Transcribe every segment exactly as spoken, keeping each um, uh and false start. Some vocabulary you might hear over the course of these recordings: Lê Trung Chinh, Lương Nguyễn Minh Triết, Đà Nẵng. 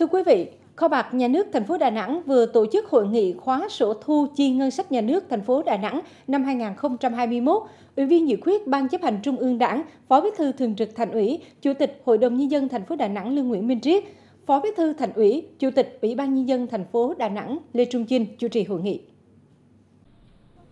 Thưa quý vị, Kho bạc Nhà nước thành phố Đà Nẵng vừa tổ chức hội nghị khóa sổ thu chi ngân sách nhà nước thành phố Đà Nẵng năm hai nghìn không trăm hai mươi mốt. Ủy viên Dự khuyết Ban Chấp hành Trung ương Đảng, Phó Bí thư Thường trực Thành ủy, Chủ tịch Hội đồng Nhân dân thành phố Đà Nẵng Lương Nguyễn Minh Triết, Phó Bí thư Thành ủy, Chủ tịch Ủy ban Nhân dân thành phố Đà Nẵng Lê Trung Chinh chủ trì hội nghị.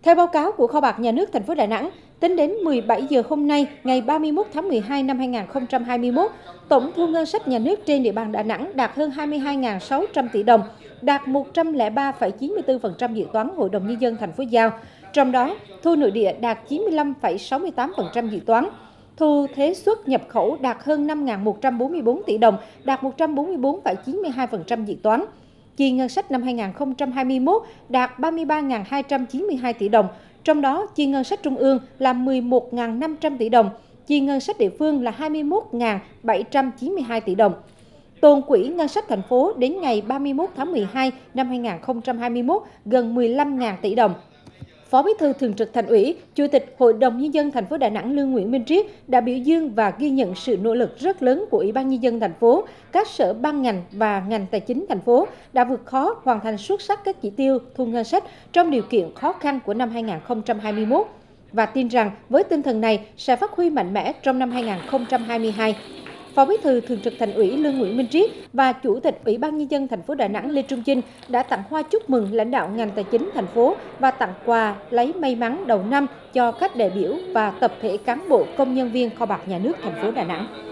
Theo báo cáo của Kho bạc Nhà nước thành phố Đà Nẵng, tính đến mười bảy giờ hôm nay, ngày ba mươi mốt tháng mười hai năm hai nghìn không trăm hai mươi mốt, tổng thu ngân sách nhà nước trên địa bàn Đà Nẵng đạt hơn hai mươi hai nghìn sáu trăm tỷ đồng, đạt một trăm lẻ ba phẩy chín mươi tư phần trăm dự toán Hội đồng Nhân dân thành phố giao. Trong đó, thu nội địa đạt chín mươi lăm phẩy sáu mươi tám phần trăm dự toán, thu thuế xuất nhập khẩu đạt hơn năm nghìn một trăm bốn mươi bốn tỷ đồng, đạt một trăm bốn mươi bốn phẩy chín mươi hai phần trăm dự toán. Chi ngân sách năm hai nghìn không trăm hai mươi mốt đạt ba mươi ba nghìn hai trăm chín mươi hai tỷ đồng, trong đó chi ngân sách trung ương là mười một nghìn năm trăm tỷ đồng, chi ngân sách địa phương là hai mươi mốt nghìn bảy trăm chín mươi hai tỷ đồng. Tồn quỹ ngân sách thành phố đến ngày ba mươi mốt tháng mười hai năm hai nghìn không trăm hai mươi mốt gần mười lăm nghìn tỷ đồng. Phó Bí thư Thường trực Thành ủy, Chủ tịch Hội đồng Nhân dân thành phố Đà Nẵng Lương Nguyễn Minh Triết đã biểu dương và ghi nhận sự nỗ lực rất lớn của Ủy ban Nhân dân thành phố, các sở ban ngành và ngành tài chính thành phố đã vượt khó hoàn thành xuất sắc các chỉ tiêu thu ngân sách trong điều kiện khó khăn của năm hai nghìn không trăm hai mươi mốt và tin rằng với tinh thần này sẽ phát huy mạnh mẽ trong năm hai nghìn không trăm hai mươi hai. Phó Bí thư Thường trực Thành ủy Lương Nguyễn Minh Triết và Chủ tịch Ủy ban Nhân dân thành phố Đà Nẵng Lê Trung Chinh đã tặng hoa chúc mừng lãnh đạo ngành tài chính thành phố và tặng quà lấy may mắn đầu năm cho các đại biểu và tập thể cán bộ công nhân viên Kho bạc Nhà nước thành phố Đà Nẵng.